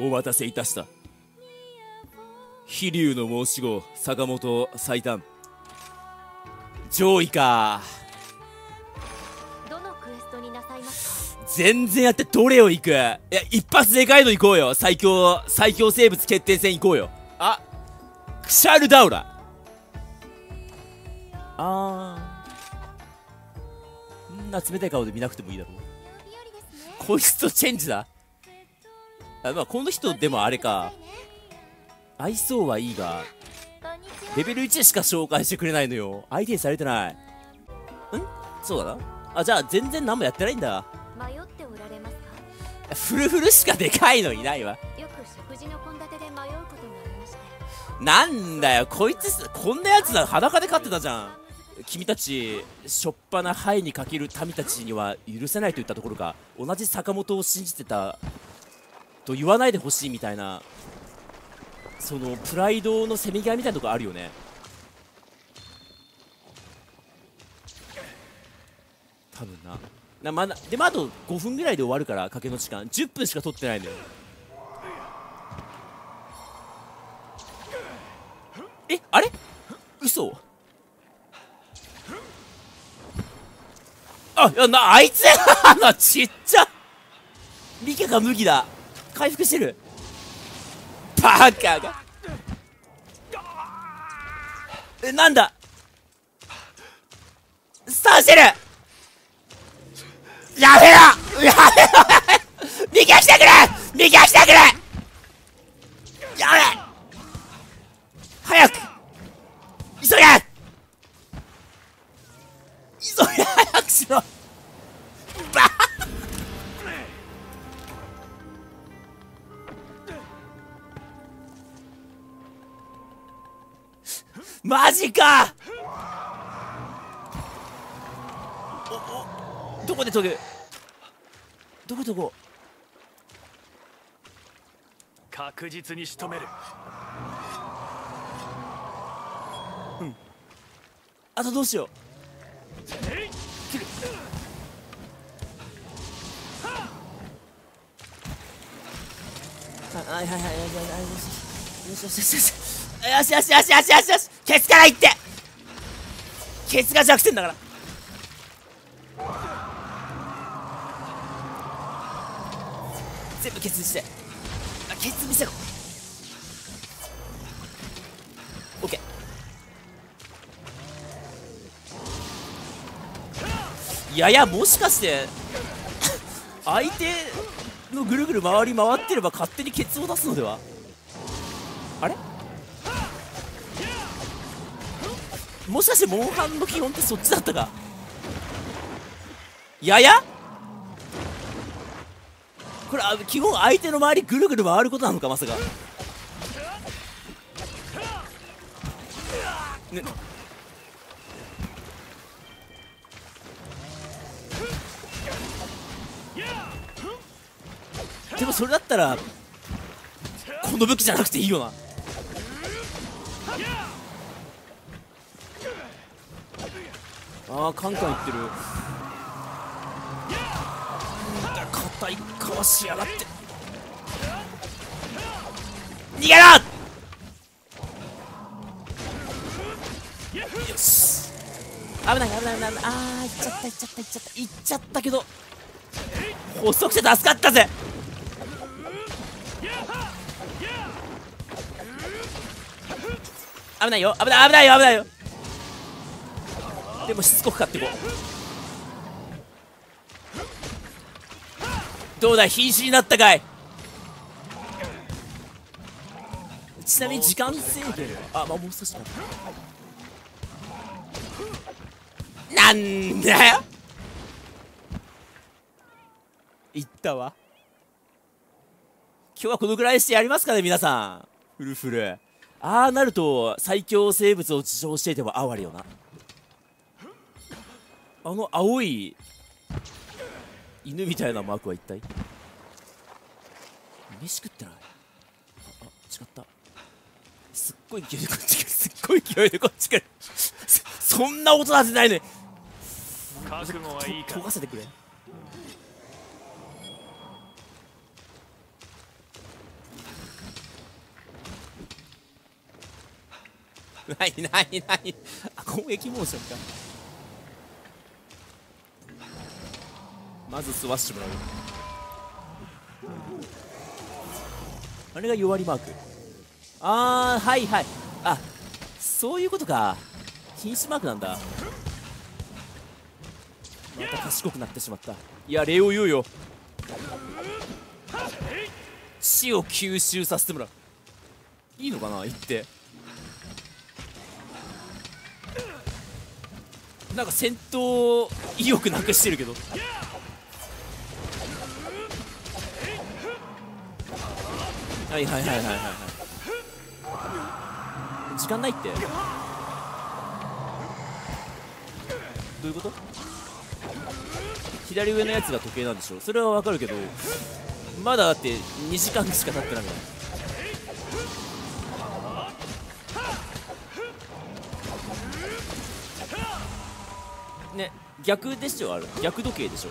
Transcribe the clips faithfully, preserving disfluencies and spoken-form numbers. お渡せいたした。飛龍の申し子坂本最短上位か。どのクエストになさいますか？全然やってどれを行く？いや一発でかいの行こうよ。最強最強生物決定戦行こうよ。あクシャルダウラあーんな冷たい顔で見なくてもいいだろう。こいつとチェンジだ。あまあこの人でもあれか愛想はいいがレベルいちでしか紹介してくれないのよ。相手にされてないんそうだなあ。じゃあ全然何もやってないんだ。迷っておられますか？フルフルしかでかいのいないわ。よく食事の献立で迷うことがありまして。なんだよこいつこんなやつだ。裸で飼ってたじゃん。君たちしょっぱなハイにかける民たちには許せないといったところか。同じ坂本を信じてたと言わないでほしいみたいなそのプライドのせめぎ合いみたいなとこあるよね。多分なな、まあ、でもあとごふんぐらいで終わるから賭けの時間じゅっぷんしか取ってないのよ。えあれ嘘あっなあいつなちっちゃミケが麦だ。回復してるバカがえなんだスターしてる。やめろやめろミケしてくれミケしてくれやめ早く急げ急げ早くしろバカマジか。おおどこで研ぐどこどこ確実に仕留める。うんあとどうしよう切るはいはいはいはいはいよしよしよしよしよしよしよしよしよしよしケツからいってケツが弱点だから全部ケツにしてケツ見せろ。オッケーいやいやもしかして相手のぐるぐる回り回ってれば勝手にケツを出すのでは。あれもしかしてモンハンの基本ってそっちだったか。ややこれ基本相手の周りぐるぐる回ることなのかまさか。ねでもそれだったらこの武器じゃなくていいよな。あーカンカンいってる。硬い顔しやがって逃げろ。よし危ない危ない危ない危ないあーいっちゃったいっちゃったいっちゃったいっちゃったけど細くて助かったぜ。危ないよ危ない危ないよ危ないよでもしつこく買ってこう。どうだ瀕死になったかい。ちなみに時間制限あまあもう少しかな。なんだよいったわ。今日はこのぐらいしてやりますかね皆さん。フルフルああなると最強生物を自称していても哀れよな。あの青い犬みたいなマークは一体飯食ってない。あ違ったすっごい勢いでこっち来るすっごい勢いでこっち来るそんな音立てないのにとがせてくれ。ないないない。攻撃モーションか。まずスワッシュもらう。あれが弱りマーク。ああはいはい、あそういうことか、瀕死マークなんだ。また賢くなってしまった。いや礼を言うよ。死を吸収させてもらう。いいのかな言って。なんか戦闘意欲なくしてるけど。はいはいはいはいはいはい。時間ないって。どういうこと？左上のやつが時計なんでしょう。それはわかるけど、まだだってにじかんしか経ってないから。ね、逆でしょ。ある逆時計でしょ。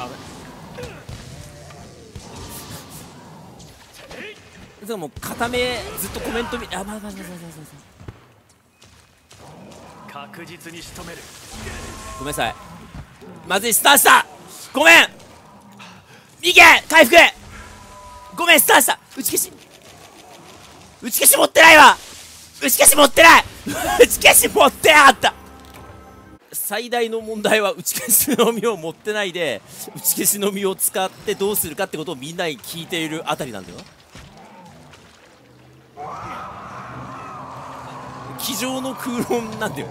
あれでも固めずっとコメント見あ、まあまあまあまあまあまあ、確実に仕留める。ごめんなさい、まずいスターしたごめん。いけ回復ごめんスターした。打ち消し打ち消し持ってないわ。打ち消し持ってない打ち消し持ってなかった。最大の問題は打ち消しのみを持ってないで、打ち消しのみを使ってどうするかってことをみんなに聞いているあたりなんだよ。机上の空論なんだよ。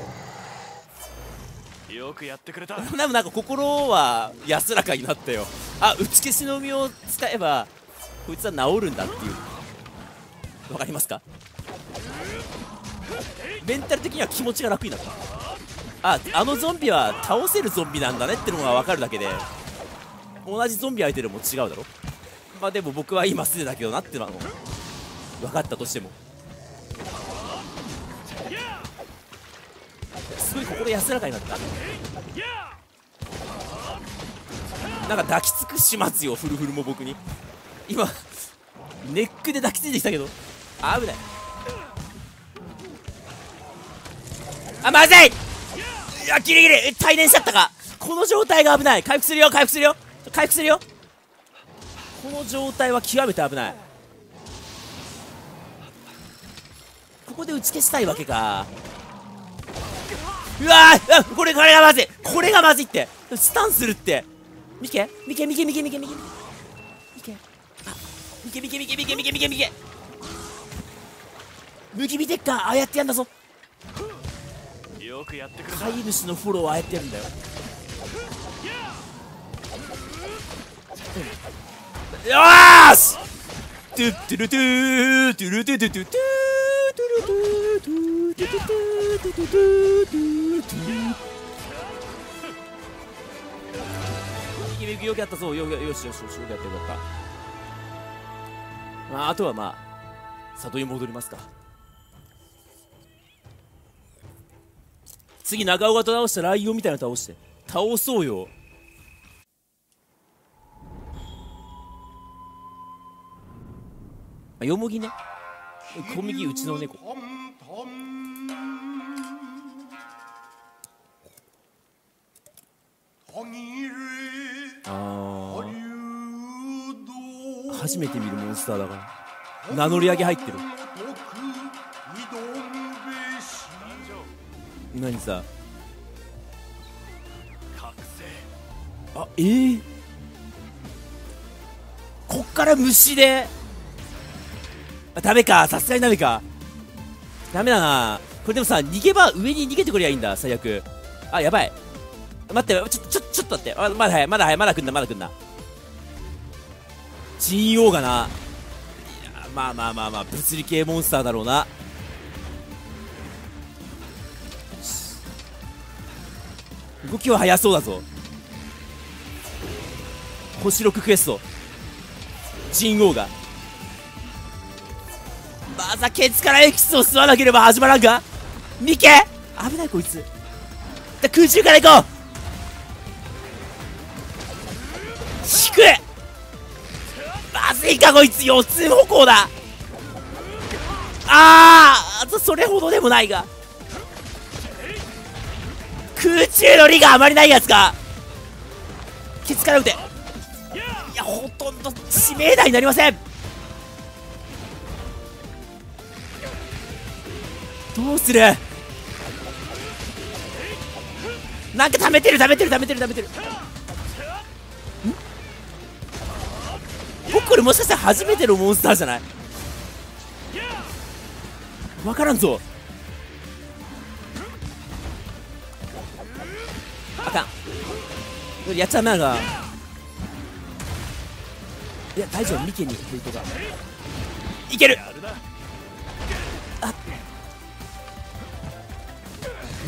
よくやってくれた。でもなんか心は安らかになったよ。あ、打ち消しのみを使えばこいつは治るんだっていう、わかりますか。メンタル的には気持ちが楽になった。ああのゾンビは倒せるゾンビなんだねってのが分かるだけで、同じゾンビ相手でも違うだろ。まあでも僕は今すでだけどなってのは分かったとしても、すごい心安らかになった。なんか抱きつく始末よフルフルも僕に。今ネックで抱きついてきたけど危ない。あまずい。いやギリギリ帯電しちゃったか。この状態が危ない。回復するよ回復するよ回復するよ。この状態は極めて危ない。ここで打ち消したいわけか。うわー、これこれがまずい、これがまずいって。スタンするって。見け見け見け見け見け見けみけみけみけみけみけみけみけむきみてっか。ああやってやんだぞ。よくやってくれ。飼い主のフォローはああやってやるんだよ。よーし。トゥットゥルトゥートゥルトゥトゥトゥトゥトゥトゥトゥトゥトゥトゥトゥトゥトゥ。右向きよくやったぞ。よしよしよしよしよくやってよかった。まあ、あとはまあ里に戻りますか。次長尾が倒したライオンみたいな倒して倒そうよ。あよもぎね、小麦うちの猫。ああ初めて見るモンスターだから名乗り上げ入ってる。何さあ、えー、こっから虫であダメか、さすがにダメか、ダメだなこれ。でもさ逃げ場上に逃げてくればいいんだ最悪。あやばい、待ってちょちょちょっと待って、あまだ早いまだ早いまだ来んなまだ来んな。神王がな、まあまあまあまあ物理系モンスターだろうな。動きは速そうだぞ。星ろくクエスト神王がまさケツからエキスを吸わなければ始まらんか。見け危ないこいつだ。空中から行こう。く。まずいかこいつ、四つ歩行だ。あー、それほどでもないが、空中の利があまりないやつか。ケツから打て。いや、ほとんど致命打になりません。どうする。なんか溜めてる溜めてる溜めてる溜めてる。僕これもしかしたら初めてのモンスターじゃない？分からんぞ。あかん、やっちゃダメなのか。いや大丈夫、ミケに行くとかいける。あ、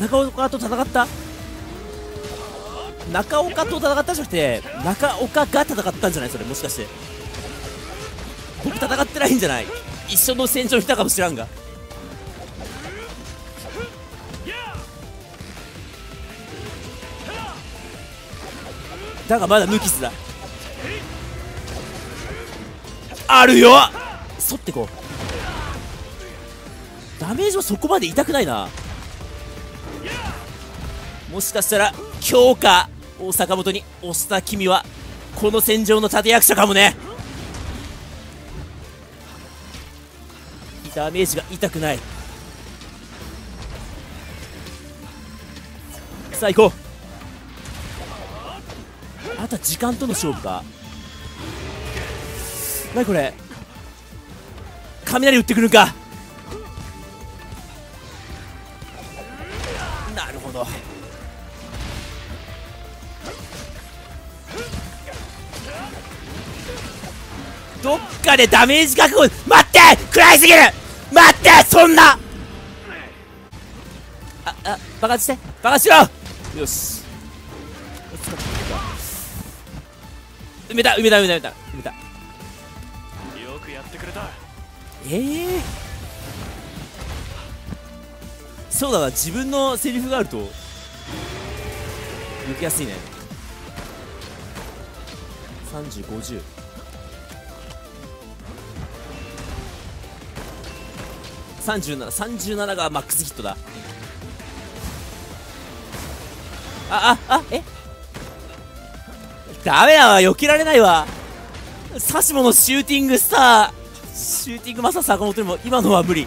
中岡と戦った。中岡と戦ったじゃなくて中岡が戦ったんじゃない？それもしかして僕戦ってないんじゃない？一緒の戦場にいたかもしらんが。だがまだ無傷だ。あるよ。そってこう。ダメージはそこまで痛くないな。もしかしたら強化を坂本に押した君はこの戦場の立役者かもね。ダメージが痛くない。さあ行こう。あとは時間との勝負か。何これ、雷打ってくるんか。なるほど。どっかでダメージ覚悟。待って、暗いすぎる。待って、そんな。ああ、爆発して爆発しろ。よし、埋めた埋めた埋めた埋めた。よくやってくれた。ええー、そうだな、自分のセリフがあると抜けやすいね。さんじゅうごじゅう。さんじゅうななさんじゅうなながマックスヒットだ。あああ、え、ダメだわ、避けられないわ。サシモのシューティングスター、シューティングマスター坂本にも今のは無理。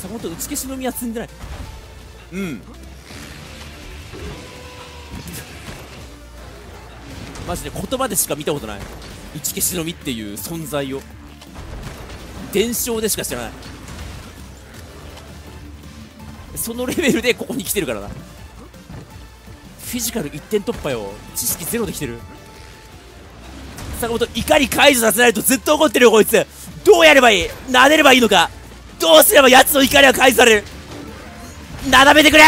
坂本打ち消しのみは積んでない。うん、マジで言葉でしか見たことない。打ち消しのみっていう存在を伝承でしか知らない。そのレベルでここに来てるからな。フィジカルいってん突破よ。知識ゼロで来てる。坂本、怒り解除させないとずっと怒ってるよこいつ。どうやればいい？撫でればいいのか？どうすれば奴の怒りは解除される？なだめてくれ。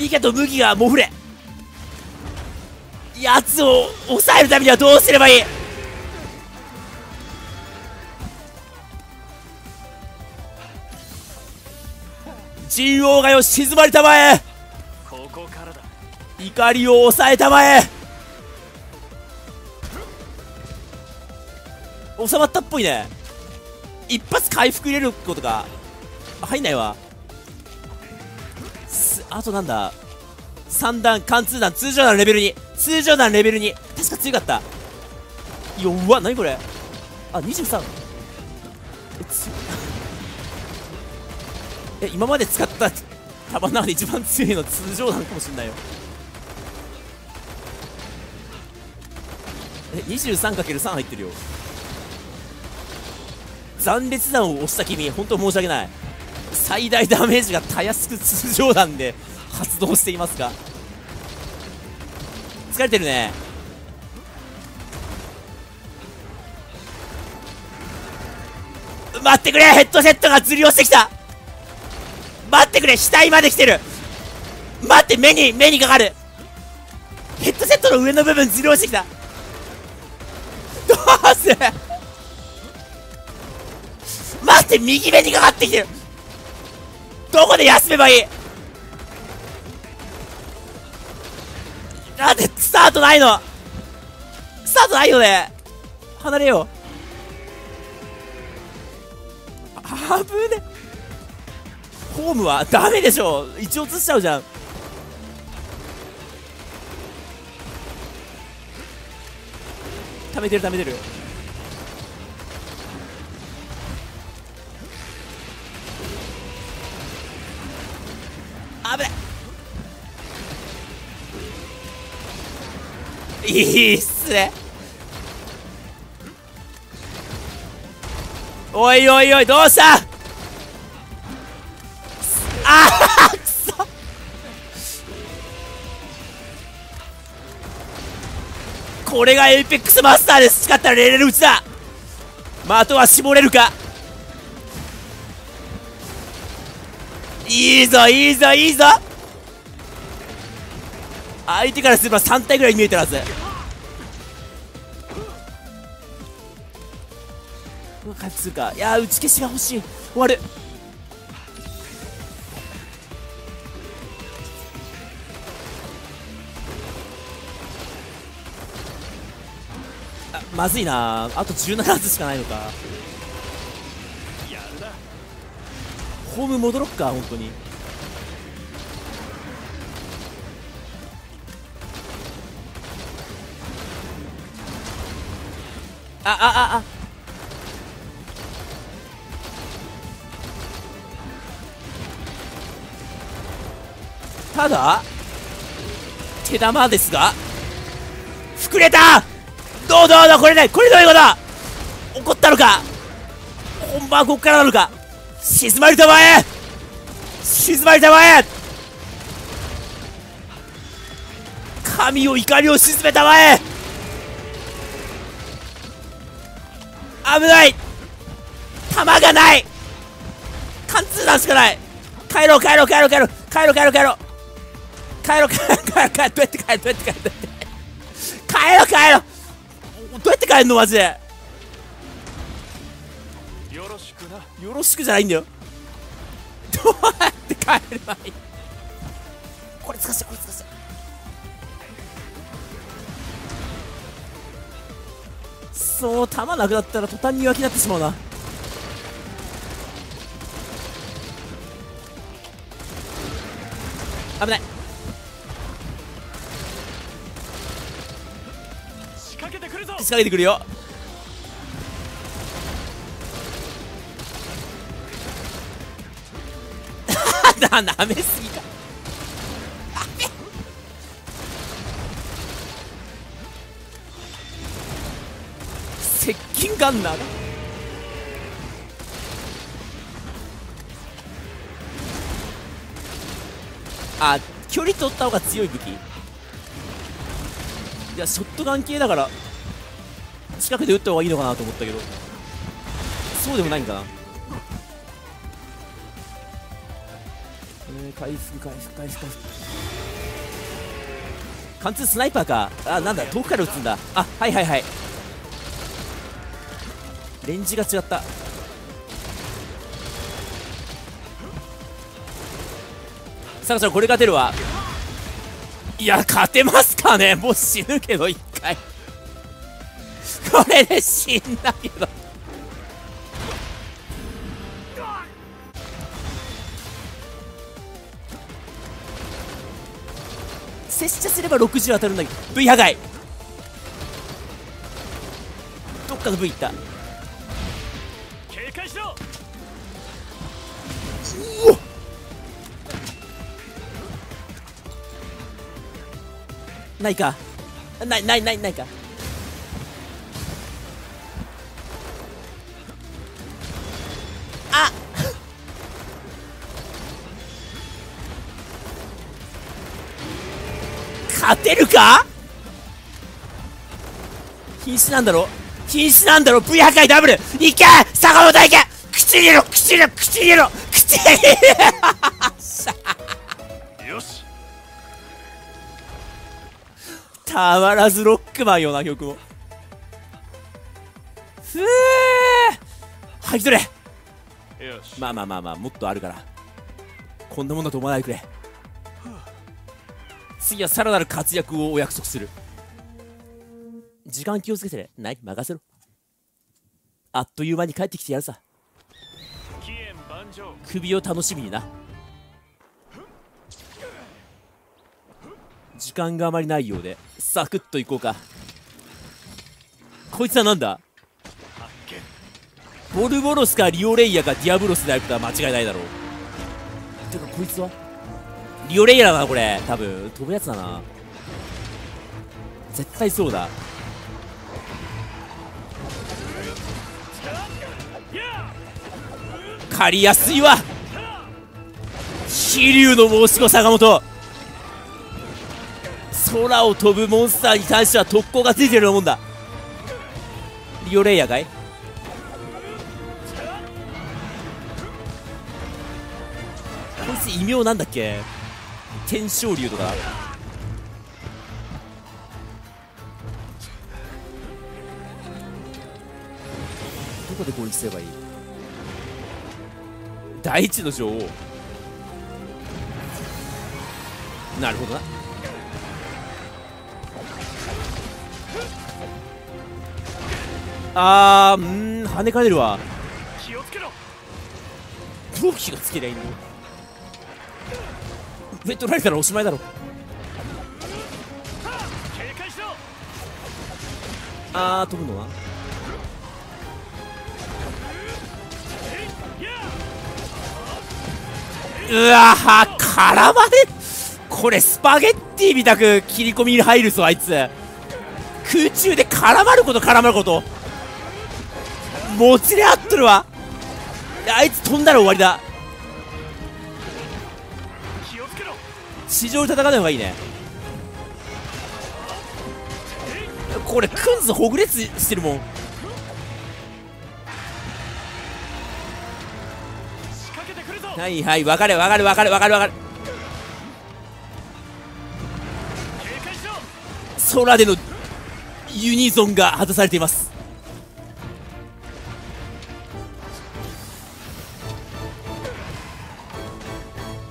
ミケと麦がもふれ。奴を抑えるためにはどうすればいい？神王がよ、静まりたまえ。ここからだ。怒りを抑えたまえ。収まったっぽいね。一発回復入れることか。入んないわ。あとなんだ、さん段貫通弾、通常弾レベルに、通常弾レベルに確か強かった。弱っ、何これ。あ、にじゅうさん。え、つえ、今まで使った弾の中で一番強いの通常弾かもしんないよ。え、にじゅうさんかけるさん 入ってるよ。斬裂弾を押した君、本当申し訳ない。最大ダメージがたやすく通常弾で発動していますが、疲れてるね。待ってくれ、ヘッドセットがずり落ちてきた。待ってくれ、額まで来てる。待って、目に目にかかる。ヘッドセットの上の部分ずり落ちてきた。どうする。待って、右目にかかってきてる。どこで休めばいい。なんでスタートないの。スタートないよね。離れよう。あぶね。ホームはダメでしょ。一応映しちゃうじゃん。溜めてる溜めてる。危ない。いいっすね。おいおいおい、どうした。あーくそ。これがエイペックスマスターです。使ったらレレル打ちだ。的は絞れるか。いいぞいいぞいいぞ。相手からすればさん体ぐらい見えてるはず。うわ、勝つか。いやー、打ち消しが欲しい。終わる。あ、まずいな。あとじゅうなな発しかないのか。ホーム戻ろっか、本当に。ああああ、ただ手玉ですが膨れた。どうどうどう、これね、これどういうことだ。怒ったのか。本番はここからなのか。静まりたまえ、静まりたまえ、神を怒りを鎮めたまえ。危ない。弾がない。貫通弾しかない。帰ろう帰ろう帰ろう帰ろう帰ろう帰ろう帰ろう帰ろう帰ろう帰ろう。どうやって帰る、どうやって帰る、どうやって帰ろう、帰ろう、どうやって帰るのマジで。よろしくな。よろしくじゃないんだよ。どうやって帰ればいい。これ難しい、これ難しい。そう、弾なくなったら途端に弱気になってしまうな。危ない。仕掛けてくるぞ。仕掛けてくるよ。なめすぎた。接近ガンナーだ。あ、距離取った方が強い武器。いや、ショットガン系だから近くで打った方がいいのかなと思ったけど、そうでもないんかな。えー、回復回復回復回復。貫通スナイパーか。あ、なんだ、遠くから撃つんだ。あ、はいはいはい。レンジが違った。さかちゃん、これ勝てるわ。いや、勝てますかね。もう死ぬけど一回これで死んだけど接射すればろくじゅう当たるんだけど V 破壊。どっかの V いった。うわっ、ないか、ないないないないか。あ勝てるか。瀕死なんだろ、瀕死なんだろ。 V 破壊ダブルいけ、坂本いけ、口入れろ口入れろ口入れろ口入れろ。よし、たまらずロックマンよな曲を。ふぅ、はい、取れ。まあまあまあまあ、もっとあるから。こんなもんだと思わないでくれ。次はさらなる活躍をお約束する。時間気をつけてね。ない任せろ。あっという間に帰ってきてやるさ。首を楽しみにな。時間があまりないようでサクッといこうか。こいつはなんだ、ボルボロスかリオレイヤかディアブロスであることは間違いないだろう。てかこいつはリオレイヤだなこれ。多分飛ぶやつだな絶対。そうだ、借りやすいわ。飛竜の申し子坂本、空を飛ぶモンスターに対しては特攻がついてるようなもんだ。リオレイヤかい。こいつ異名なんだっけ、天昇竜とか。どこで攻撃すればいい。第一の女王、なるほどな。あー、んー、跳ね返るわ。気をつけろ。どう気がつけりゃいいの。上取られたらおしまいだろ。あー、飛ぶのはうわー、絡まれ。これスパゲッティみたく切り込みに入るぞあいつ。空中で絡まること絡まることもつれ合っとるわ。あいつ飛んだら終わりだ。地上で戦わない方がいいね。これクンズほぐれつしてるもん。はいはい、分かる分かる分かる分かる分かる。空でのユニゾンが果たされています。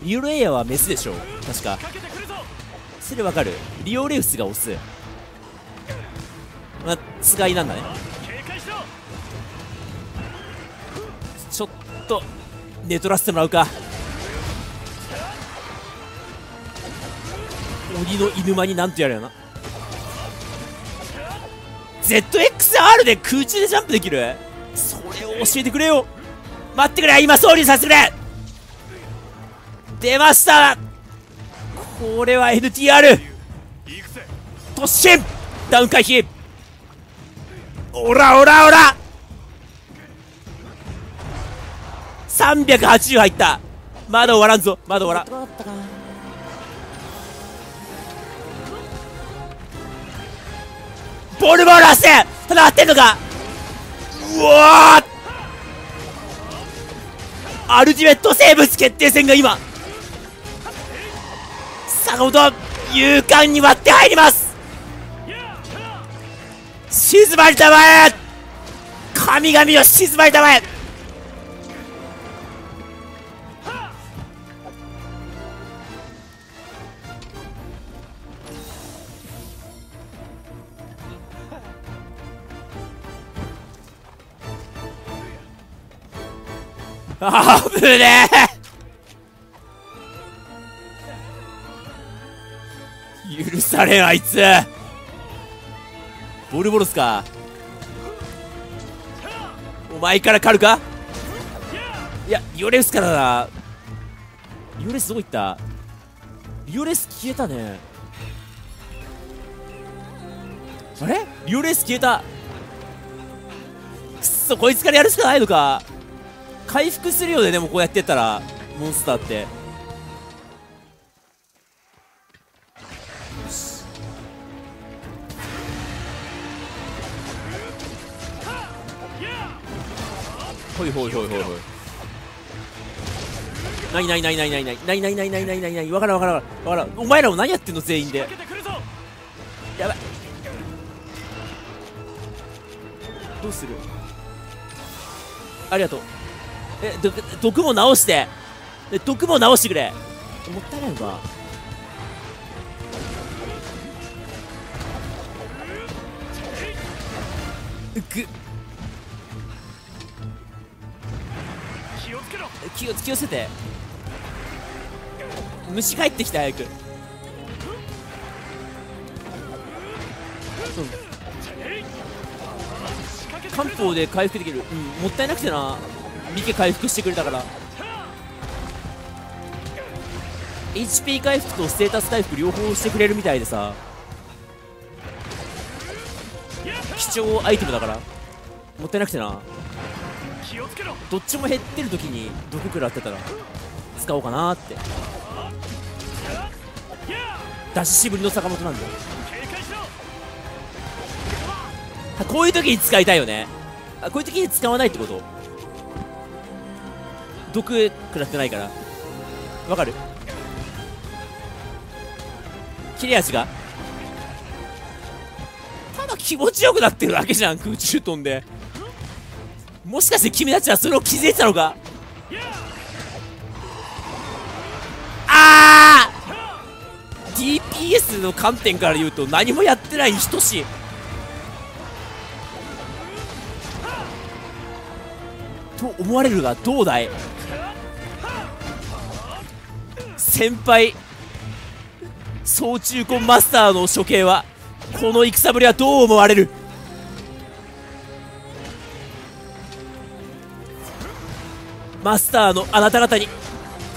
リオレイヤはメスでしょう確か。それ分かる。リオレウスがオス、まあ、使いなんだね。ちょっと寝取らせてもらうか。鬼の犬間になんとやるよな。 ゼットエックスアール で空中でジャンプできる。それを教えてくれよ。待ってくれ、今総理させてくれ。出ました、これは エヌティーアール 突進ダウン回避。オラオラオラさんびゃくはちじゅう入った。まだ終わらんぞ、まだ終わらん。ボルボル発生戦ってんのか。うわー、アルティメット生物決定戦が今坂本、勇敢に割って入ります。静まりたまえ、神々よ静まりたまえ。あぶねえ、許されんあいつ。ボルボロスか、お前から狩るか。いやリオレウスからだ。リオレウスどこ行った。リオレウス消えたね。あれリオレウス消えた。くっそ、こいつからやるしかないのか。回復するよね。でもこうやってったらモンスターってほいほいほいほいほい。ないないないないないないないないないないないないない。わからんわからんわからん。お前らも何やってんの全員で。やばい、どうする。ありがとう。え、毒も直してで毒も直してくれ。もったいないのか。うっく、気をつけろ、気を気をつけて。虫帰ってきた、早く。漢方で回復できる、うん、もったいなくてな。ミケ回復してくれたから エイチピー 回復とステータス回復両方してくれるみたいでさ、貴重アイテムだからもったいなくてな。どっちも減ってる時に毒食らってたら使おうかなーって。出し渋りの坂本なんだよ。こういう時に使いたいよね。あ、こういう時に使わないってこと。毒食らってないからわかる。切れ味がただ気持ちよくなってるわけじゃん、空中飛んで。もしかして君たちはそれを気づいてたのか。あー ディーピーエス の観点から言うと何もやってないに等しい。と思われるがどうだい先輩。総中古マスターの処刑はこの戦ぶりはどう思われる。マスターのあなた方に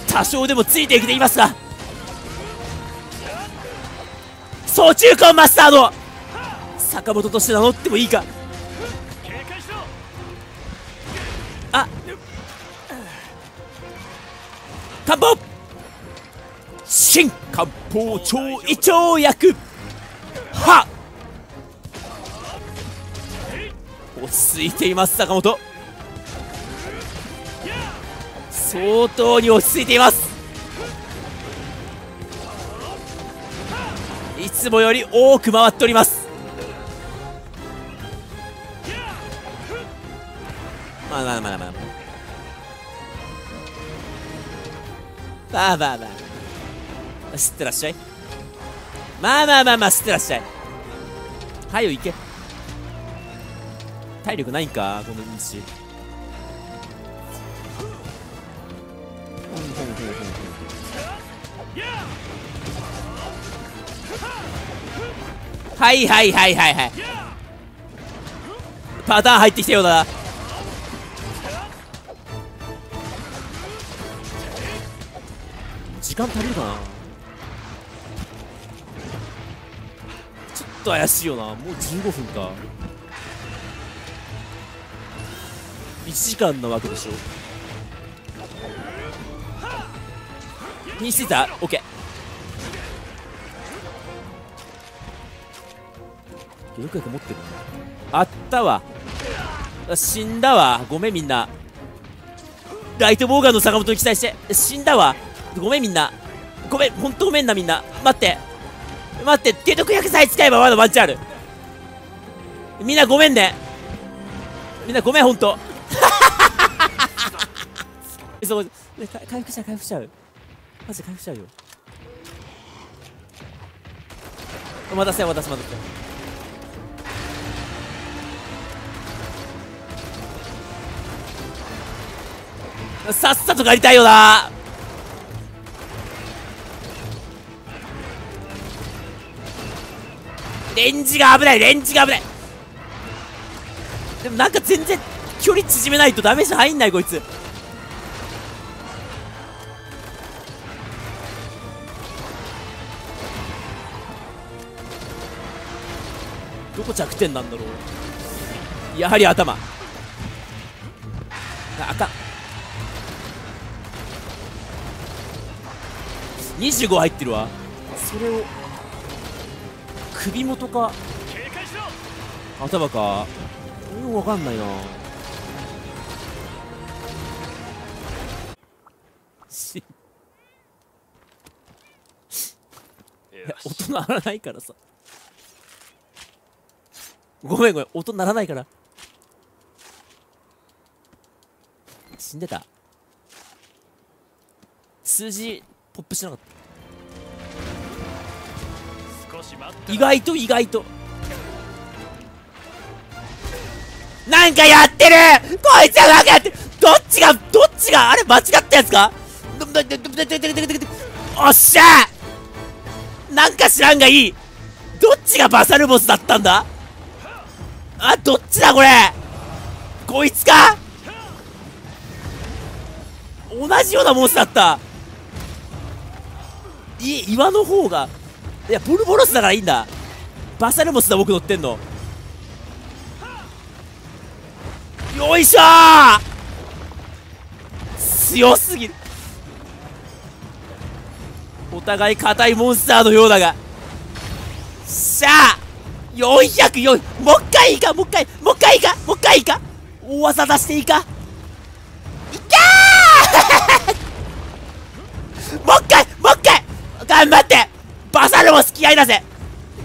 多少でもついてきていますが、総中古マスターの坂本として名乗ってもいいか。あ、漢方新漢方超胃腸薬は落ち着いています。坂本相当に落ち着いています。いつもより多く回っております。まあまあまあまあまあまあまあ、知ってらっしゃい。まあまあまあまあ、知ってらっしゃい。はよ行け。体力ないんかこの道。はいはいはいはいはい、パターン入ってきたようだな。時間足りるかな。ちょっと怪しいよな。もうじゅうごふんか。いちじかんなわけでしょ。にしてた OK。 よくよく持ってる。あったわ、死んだわ、ごめんみんな。ライトボーガンの坂本に期待して死んだわ、ごめんみんな、ごめん、ほんとごめんなみんな。待って待って、解毒薬さえ使えばまだワンチャンある。みんなごめんね、みんなごめん、ほんとそう、回復しちゃう回復しちゃう、マジで回復しちゃうよ。お待たせお待たせお待たせ。さっさと帰りたいよな。レンジが危ない、レンジが危ない。でもなんか全然距離縮めないとダメージ入んないこいつ。どこ弱点なんだろう。やはり頭。あ、あかん。にじゅうご入ってるわ。それを首元か頭かよくわかんないな。し音鳴らないからさ、ごめんごめん、音鳴らないから。死んでた。数字ポップしなかった。意外と意外となんかやってる、こいつはなんかやってる。どっちがどっちがあれ間違ったやつか。おっしゃー、なんか知らんがいい。どっちがバサルボスだったんだ。あ、どっちだこれ、こいつか。同じようなモンスターだった。い岩の方が、いやボルボロスだからいいんだ。バサルボスだ僕乗ってんの。よいしょー、強すぎる。お互い硬いモンスターのようだが、しゃあよんひゃくよん。もう一回いいか、もう一回もう一回いいか、もう一回いいか。大技出していいか、いっけーもう一回もう一回頑張って、バサルも好き合いだぜ、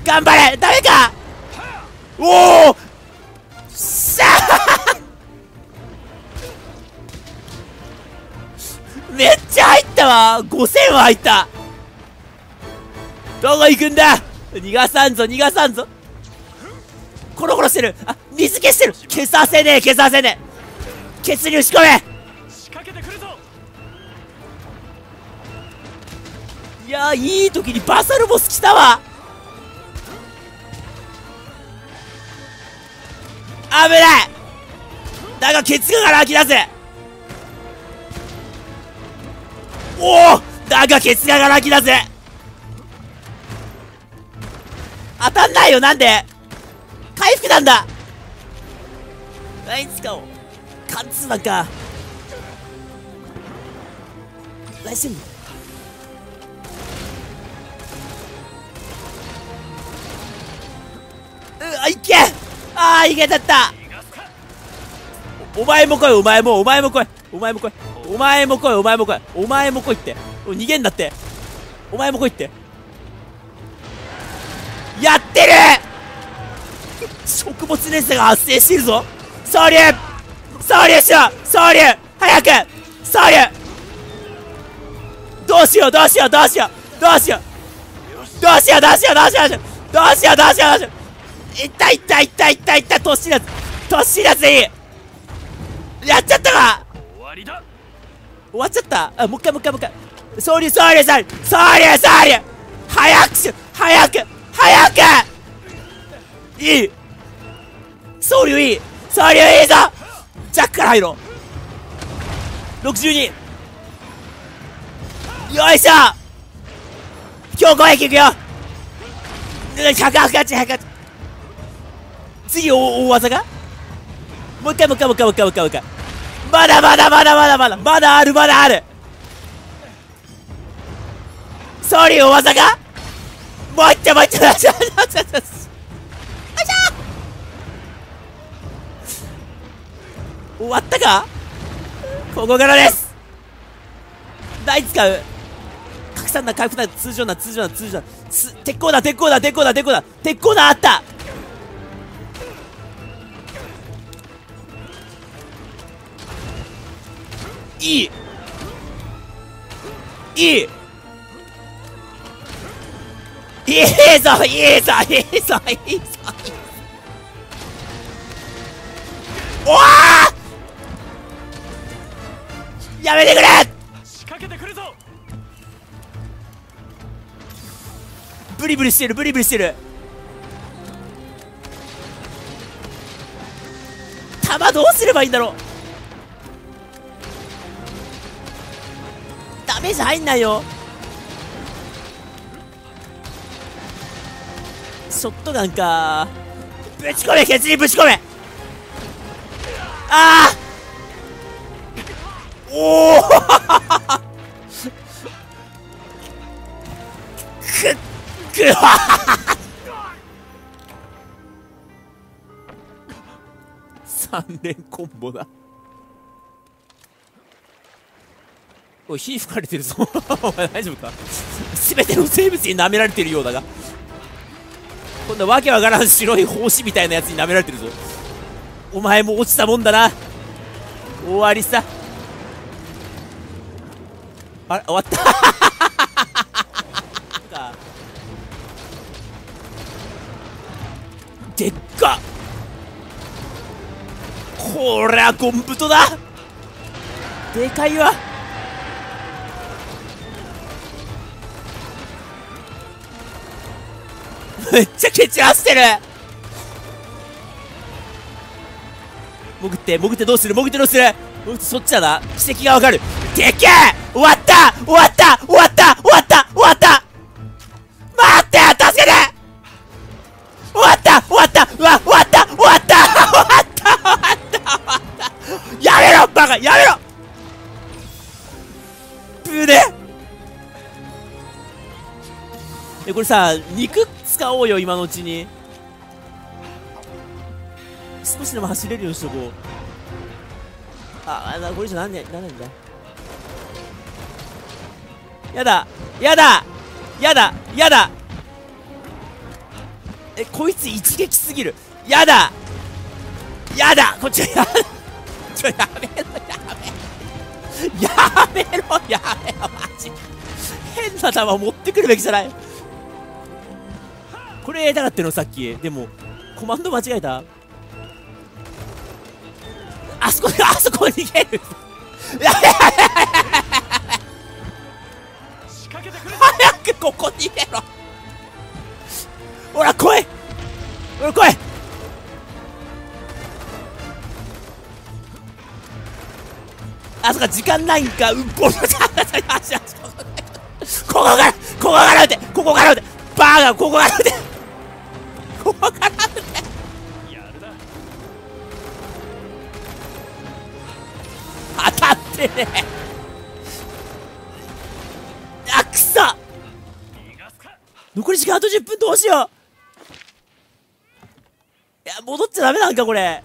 頑張れ。ダメか、おおしゃあめっちゃ入ったわ。ごせんは入った。どこ行くんだ、逃がさんぞ逃がさんぞ。コロコロしてる、あ水消してる。消させねえ消させねえ、血流仕込め。いやーいい時にバサルボス来たわ。危ないだが血が吐き出せ。おおだが血が吐き出せ。当たんないよ、なんで回復なんだ。何使おう、貫通なんか何してんの。うあいけ、ああいけだった。 お, お前も来いお前もお前も来いお前も来いお前も来いお前も来いお前も来いって、逃げんだって。お前も来いって、やってる。食物連鎖が発生してるぞ。総流総流しよう、総流早く総流。どうしようどうしようどうしようどうしようどうしようどうしようどうしようどうしようどうしようどうしよう。いったいったいったいったいった、年だ年だぜ。やっちゃったか、終わりだ、終わっちゃった。あもう一回もう一回もう一回、総流総流総流総流総流、早くしよう早く早く。いい総流いい総流いいぞ。ジャックから入ろう。ろくじゅうによいしょ、強攻撃いくよ。ひゃくはちひゃくはち。次大技がもう一回もう一回もう一回もう一回もう一回、まだまだまだまだまだまだあるまだある。総流大技がもう一丁もう一丁よいしょ。終わったか、ここからです。台使う、拡散弾回復弾、通常弾通常弾通常弾、鉄鋼弾鉄鋼弾鉄鋼弾鉄鋼弾鉄鋼弾あった。いいいいいいぞいいぞいいぞいいぞ。おあやめてくれ、仕掛けてくるぞ。ブリブリしてるブリブリしてる。弾どうすればいいんだろう、ダメージ入んないよ。ショットガンか、ぶち込めケツにぶち込め。ああおおくっくっさん連コンボだ。おい火吹かれてるぞお前大丈夫か全ての生物に舐められてるようだが、こんなわけわからん白い胞子みたいなやつに舐められてるぞ。お前も落ちたもんだな。終わりさ。あれ終わった。でっかっ、こりゃゴンブトだ、でかいわ。めっちゃ蹴散らしてる。潜って潜ってどうする、潜ってどうする、そっちだな、奇跡がわかる。でっけえ、終わった終わった終わった終わった終わった、待って助けて、終わった終わった終わった終わった終わった終わった終わった、やめろバカやめろ、ぶねえ。これさ、肉使おうよ今のうちに、少しでも走れるようにしとこう。ああ、これじゃなんね、なんねんだ。やだやだやだやだ、え、こいつ一撃すぎる。やだやだ、こっちはやだ、ちょ、やめろやめやめろやめろ、マジ変な球持ってくるべきじゃない。これやりたかったのさっき、でもコマンド間違えた。あそこで、あそこ逃げる。やべやべやべ、早くここ逃げろ。ほら来い、ほら来い。あそこ時間ないんか、うんぽん。ここから、ここから撃て、ここから撃て、バーガー、ここから撃て、ここから撃て。当たってねえ。あ、くそ、残り時間あとじゅっぷん、どうしよう。いや、戻っちゃダメなんかこれ。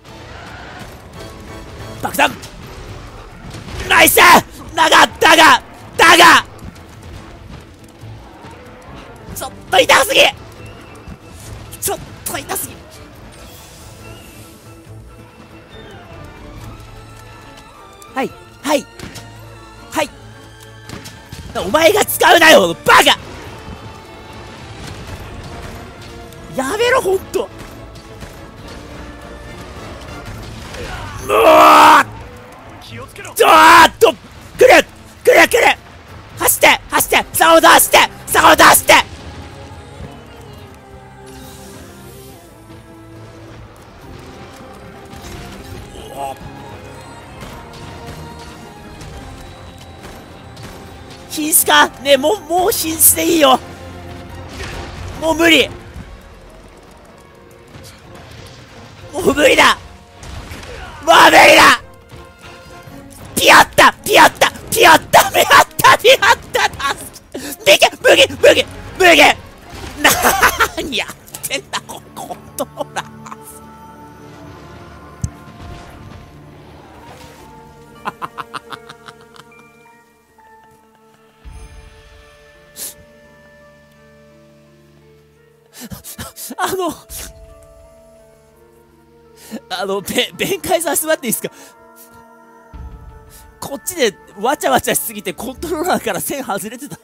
爆弾ナイス、だがだがだがちょっと痛すぎ、ちょっと痛すぎ。はいはいはい、お前が使うなよバカ、やめろほんと。もうちょーっとくるくるくる、走って走って、サウンド走ってサウンド走って、おっ瀕死かねえ、もうもう瀕死でいいよ、もう無理、もう無理だ、もう無理だ。ピアッタピアッタピアッタピアッタピアッタだ、でけブギブギブギ、なーにやってんだこのコントローラー。ハハハハ、あの、あの、べ、弁解させてもらっていいですか。こっちでわちゃわちゃしすぎてコントローラーから線外れてた。